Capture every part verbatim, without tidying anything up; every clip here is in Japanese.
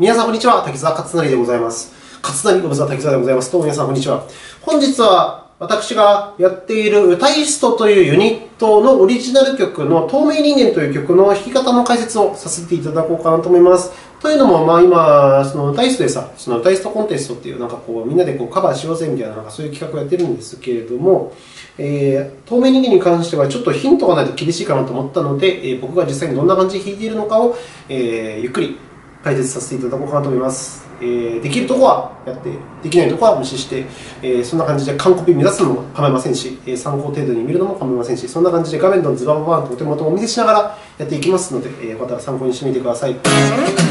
皆さんこんにちは、滝沢勝成でございます。勝成ご無沙汰滝沢でございます。どうも皆さんこんにちは。本日は私がやっている歌イストというユニットのオリジナル曲の透明人間という曲の弾き方の解説をさせていただこうかなと思います。というのも、まあ、今、その歌イストでさ、その歌イストコンテストっていう、なんかこう、みんなでこうカバーしようぜみたいな、なんかそういう企画をやってるんですけれども、えー、透明人間に関してはちょっとヒントがないと厳しいかなと思ったので、えー、僕が実際にどんな感じで弾いているのかを、えー、ゆっくり解説させていただこうかなと思います。えー、できるとこはやって、できないとこは無視して、えー、そんな感じで完コピ目指すのも構いませんし、えー、参考程度に見るのも構いませんし、そんな感じで画面のズバババーンとお手元をお見せしながらやっていきますので、えー、また参考にしてみてください。と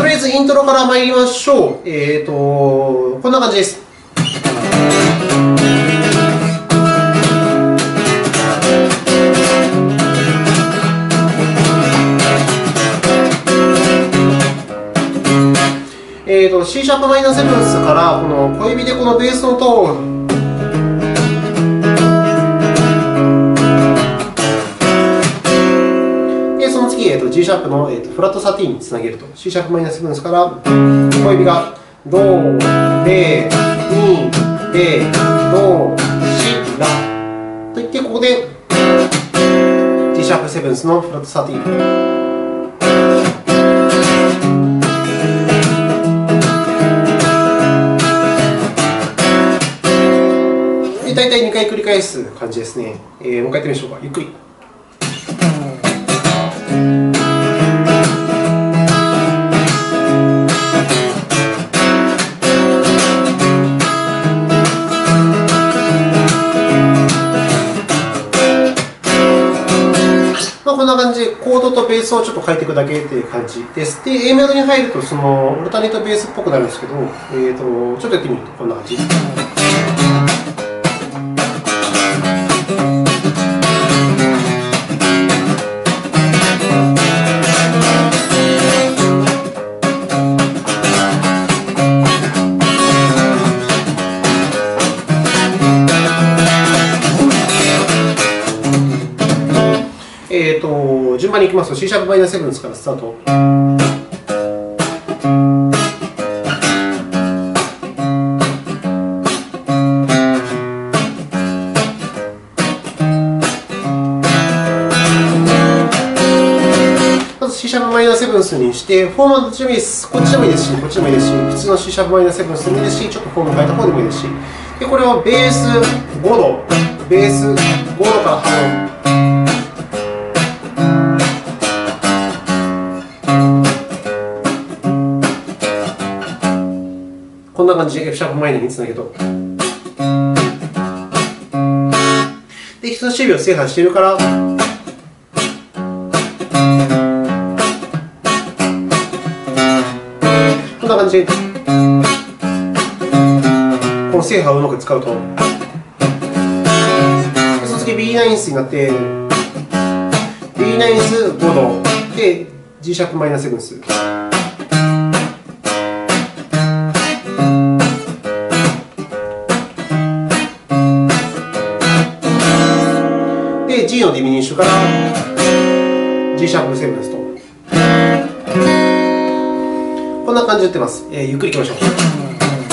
りあえずイントロから参りましょう。えーと、こんな感じです。えーと、C シャープマイナーセブンスからこの小指でこのベースの音をで、その次、えーと、G シャープの、えーと、フラットサーティーンにつなげると C シャープマイナーセブンスから小指がドレミレドシラといって、ここで G シャープセブンスのフラットサーティーン。大体にかい繰り返す感じですね。えー、もう一回やってみましょうか。ゆっくり。まあ、こんな感じでコードとベースをちょっと変えていくだけっていう感じです。で、A メロに入るとそのオルタネートベースっぽくなるんですけど、えーと、ちょっとやってみるとこんな感じ。順番にいきますと C シャープマイナーセブンスからスタート。まず C シャープマイナーセブンスにしてフォームはどっちでもいいです。こっちでもいいですし、こっちでもいいですし、普通の C シャープマイナーセブンスでもいいですし、ちょっとフォーム変えた方でもいいですし、でこれをベースご度、ベースご度から半音。こんな感じで F シャープマイナーにつなげと。で、人差し指を制覇しているから。こんな感じで。この制覇をうまく使うと。で、その次 ビーナイン スになって、ビーナイン スご度。で、G シャープマイナーセブンス。G のディミニッシュから G シャープセブンスと、こんな感じで打ってます。えー、ゆっくりいきましょう。でもう一回。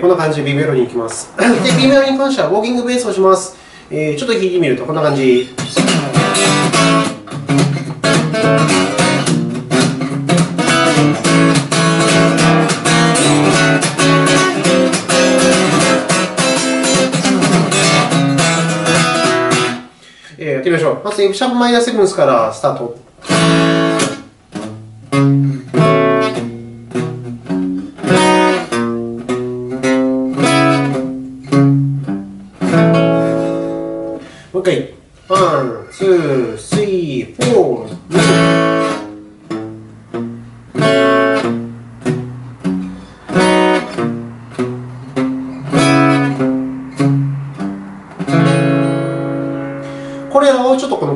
こんな感じで B メロに行きます。で、B メロに関してはウォーキングベースをします。えー、ちょっと弾いてみるとこんな感じ。えー、やってみましょう。まず F シャープマイナーセブンスからスタート。もう一回、ワン、ツー、スリー、フォー、ミス。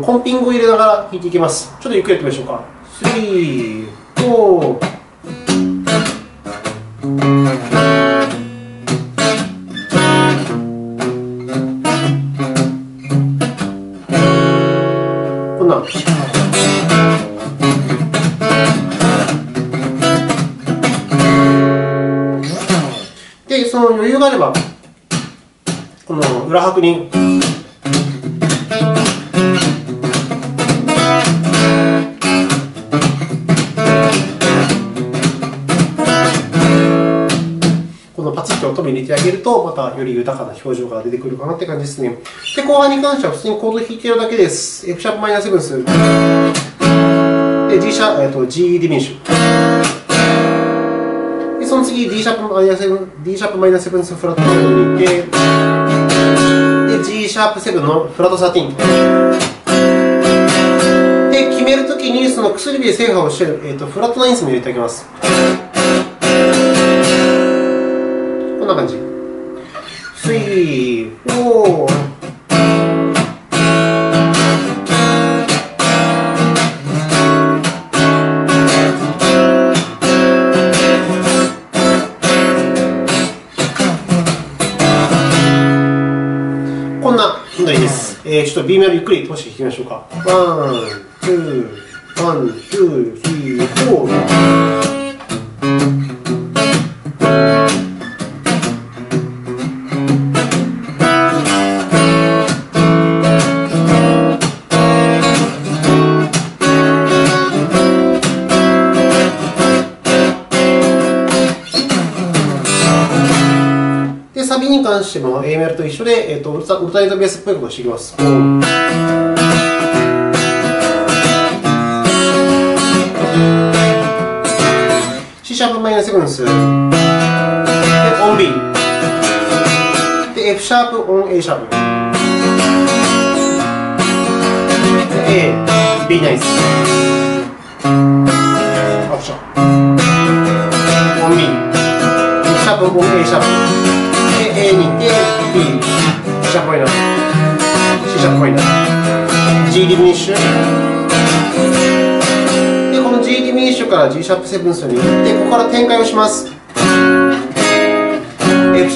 コンピングを入れながら弾いていきます。ちょっとゆっくりやってみましょうか。スリー、フォー。こんなんで、その余裕があればこの裏拍に音も入れてあげると、またより豊かな表情が出てくるかなって感じですね。で、後半に関しては普通にコード弾いてるだけです。 F シャープマイナーセブンスで G シャープ、えっと G ディミニッシュで、その次 D シャープマイナーセブン D シャープマイナーセブンスフラットセブンに行ってで G シャープセブンのフラットじゅうさんで決めるときにその薬指で制覇をして、えっとフラットナインスも入れてあげます。こんな感じ。スリー、フォー。こんな問題です。えー、ちょっと B メロゆっくり通して弾きましょうか。ワン、ツー、ワン、ツー、スリー、フォー。サビに関しても A メロと一緒で、えー、とオルタネートベースっぽいことをしていきます。C シャープマイナーセブンスでオン B で F シャープオン A シャープ A B ナイスアクションオン B F シャープオン A シャープA に行って B、C シャープマイナー、C シャープマイナー、G ディミニッシュ。で、この G ディミニッシュから G シャープセブンスに行って、ここから展開をします。F シ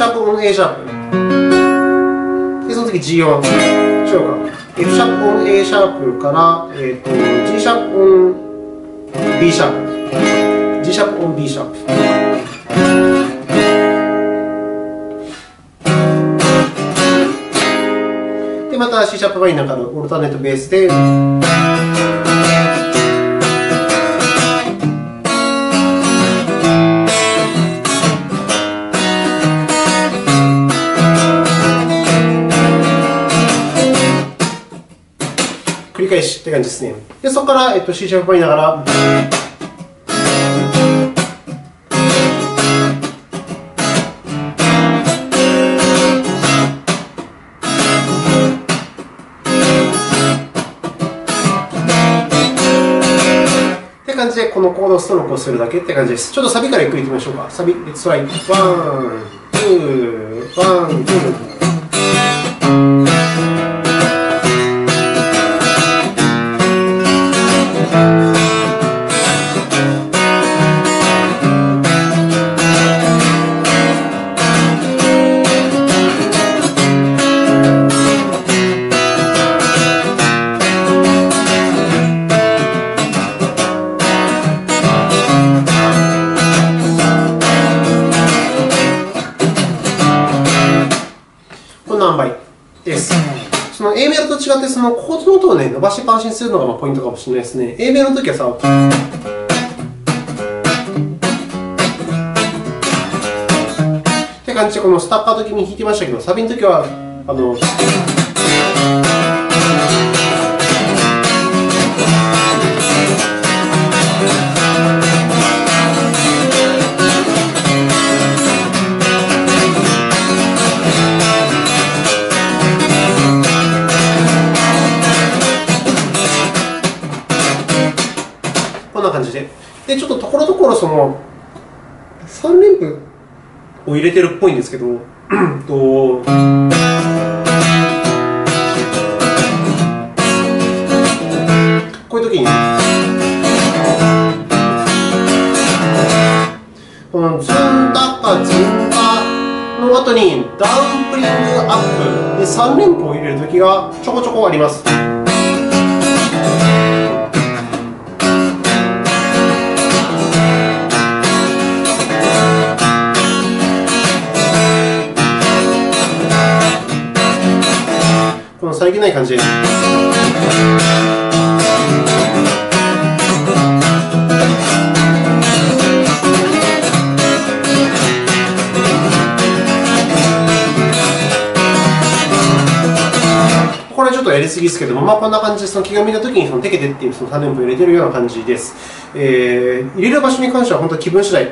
ャープオン A シャープ。で、その次 G オン。しようか。F シャープオン A シャープから、えっと G シャープオン B シャープ。G シャープオン B シャープ。また C シャープマイナーからオルタネートベースで、繰り返しって感じですね。で、そこから、えっと、C シャープマイナーから感じで、このコードストロークをするだけって感じです。ちょっとサビからゆっくりいきましょうか。サビ、レッツトライ。ワン、ツー、ワン、ツー。その A メロと違って、そのコードの音をね、伸ばしっぱなしにするのがポイントかもしれないですね。A メロの時はさ、って感じでこのスタッカート的に弾いてましたけど、サビの時はあので、ちょっとところどころそのさん連符を入れてるっぽいんですけど、とごとにダウンプリングアップでさん連符を入れる時がちょこちょこあります。このさりげない感じ、やりすぎですけども、まあ、こんな感じでその気が向いた時にそのテケテっていうそのさん連符を入れてるような感じです。えー、入れる場所に関しては本当気分次第。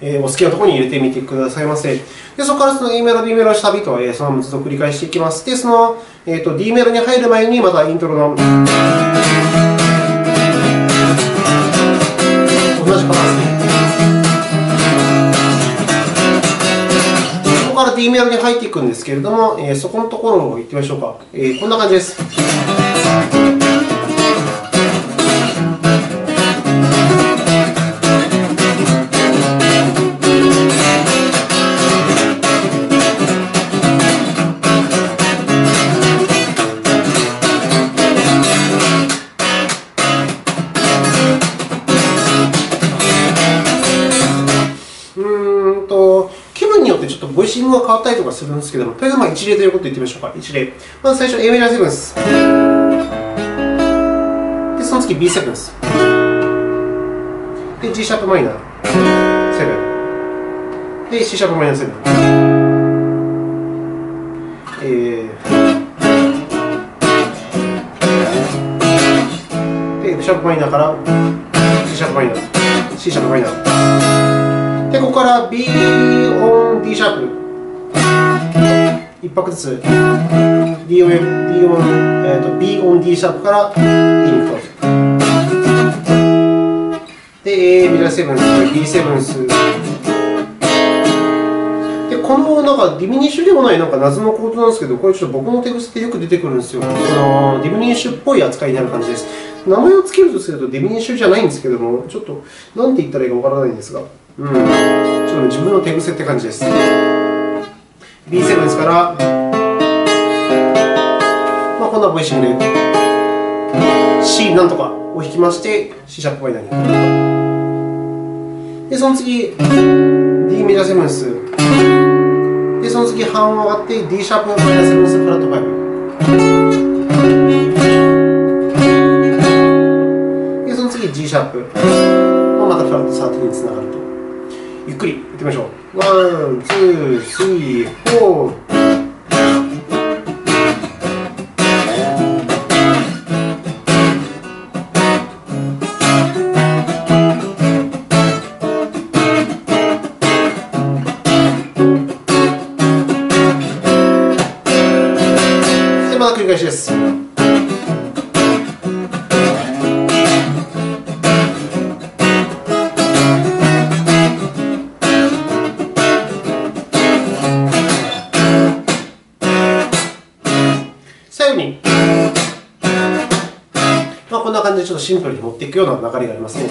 えー、お好きなところに入れてみてくださいませ。でそこからその A メロ B メロ下火と、えー、そのままずっと繰り返していきます。でその、えー、と D メロに入る前にまたイントロの同じパターンですね。D メロに入っていくんですけれども、えー、そこのところをいってみましょうか。えー、こんな感じです。ボイシングが変わったりとかするんですけども、とりあえずまあ一例ということで言ってみましょうか。一例。まず最初 A メジャーセブンス。で、その次 B セブンス。で、G シャープマイナーセブン。で、C シャープマイナーセブン。えー、で、F シャープマイナーから G シャープマイナー、C シャープマイナー。で、ここから B オン D シャープ一拍ずつ D オン、D オン、えーと B オン D シャープから E に行くと。で、A メジャーセブンス、B セブンス。で、このなんかディミニッシュでもないなんか謎のコードなんですけど、これちょっと僕の手癖でよく出てくるんですよ。このディミニッシュっぽい扱いになる感じです。名前をつけるとするとディミニッシュじゃないんですけども、ちょっとなんて言ったらいいかわからないんですが。うん、ちょっと自分の手癖って感じです。ビーセブン ですから、まあ、こんなボイシングで C なんとかを弾きまして C シャープマイナーに。で、その次 D メジャーセブンス。で、その次半音上がって D シャープマイナーセブンスフラットご。で、その次 G シャープ。またフラットサーティにつながると。ゆっくりやってみましょう。ワン、ツー、スリー、フォー。で、また繰り返しです。ちょっとシンプルに持っていくような流れがありますね。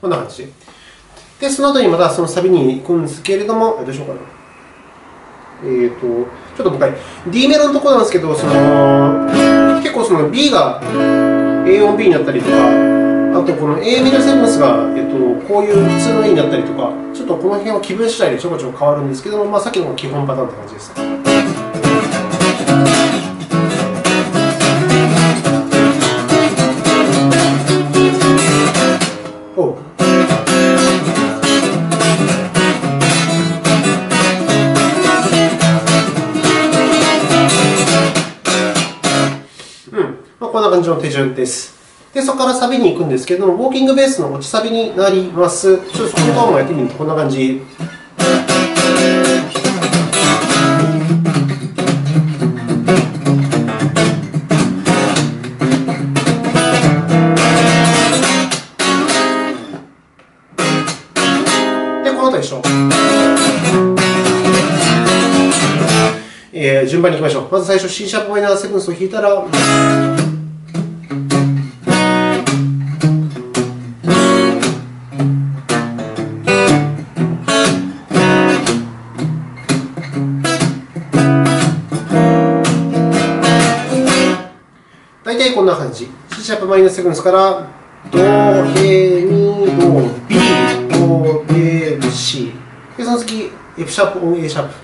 こんな感じで、その後にまたそのサビに行くんですけれども、どうしようかな。えーと、ちょっともう一回 D メロのところなんですけど、その結構その B が エーオンビー になったりとか。あと、この A メジャーセブンスが、えっと、こういう普通の E になったりとか、ちょっとこの辺は気分次第でちょこちょこ変わるんですけども、まあ、さっきの基本パターンって感じです。おう、うん、まあ、こんな感じの手順です。で、そこからサビに行くんですけども、ウォーキングベースの落ちサビになります。ちょっとそのとおりもやってみると、こんな感じ。方一緒。えー、順番にいきましょう。まず最初 C シャープマイナーセブンスを弾いたら、大体こんな感じ。 C シャープマイナーセブンスからドヘミドビドデルシで、その次 F シャープオン A シャープ。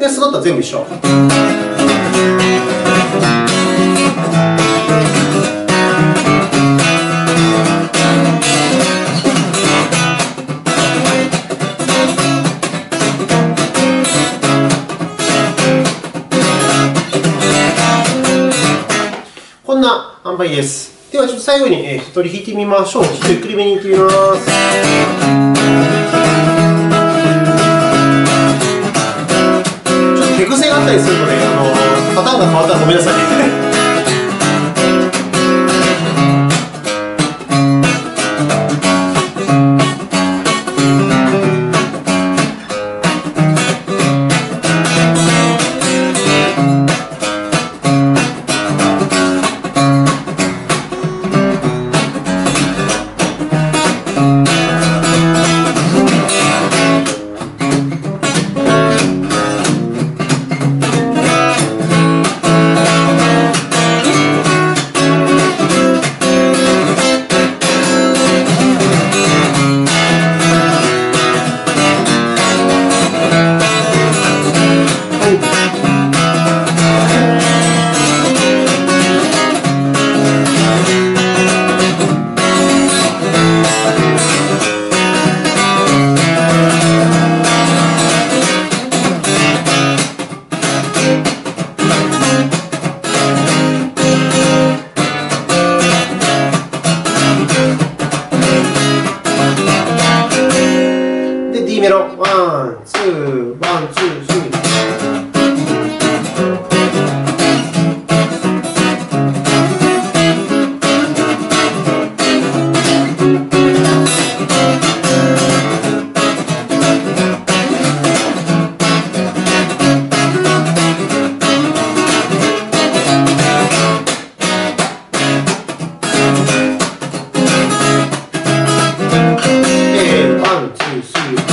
で、その他全部一緒。こんな塩梅です。ではちょっと最後に一人弾いてみましょう。ちょっとゆっくりめに弾いてみます。手癖があったりするとね、あのパターンが変わったらごめんなさいね。ワン、ツー、ワン、ツー、スリー。で、ワン、ツー、スリー。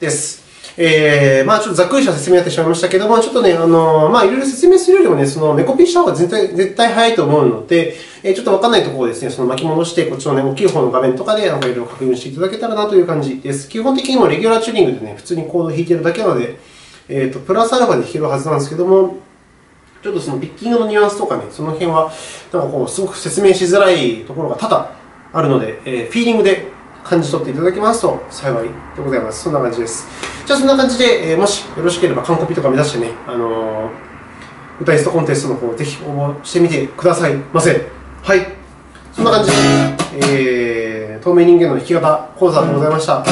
です。えー、まあちょっとざっくりした説明になってしまいましたけども、ちょっとね、あのー、まあいろいろ説明するよりもね、その、メコピーした方が絶対、絶対早いと思うので、えー、ちょっとわかんないところをですね、その巻き戻して、こっちのね、大きい方の画面とかで、なんかいろいろ確認していただけたらなという感じです。基本的にもレギュラーチューニングでね、普通にコード弾いてるだけなので、えっと、プラスアルファで弾けるはずなんですけども、ちょっとそのピッキングのニュアンスとかね、その辺は、なんかこう、すごく説明しづらいところが多々あるので、えー、フィーリングで、感じ取っていただけますと幸いでございます。そんな感じです。じゃあそんな感じで、えー、もしよろしければ完コピとか目指してね、あのー、歌いストコンテストの方、ぜひ応募してみてくださいませ。はい。そんな感じで、えー、透明人間の弾き方講座でございました。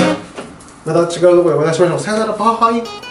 また違うところでお会いしましょう。さよなら、バイバイ。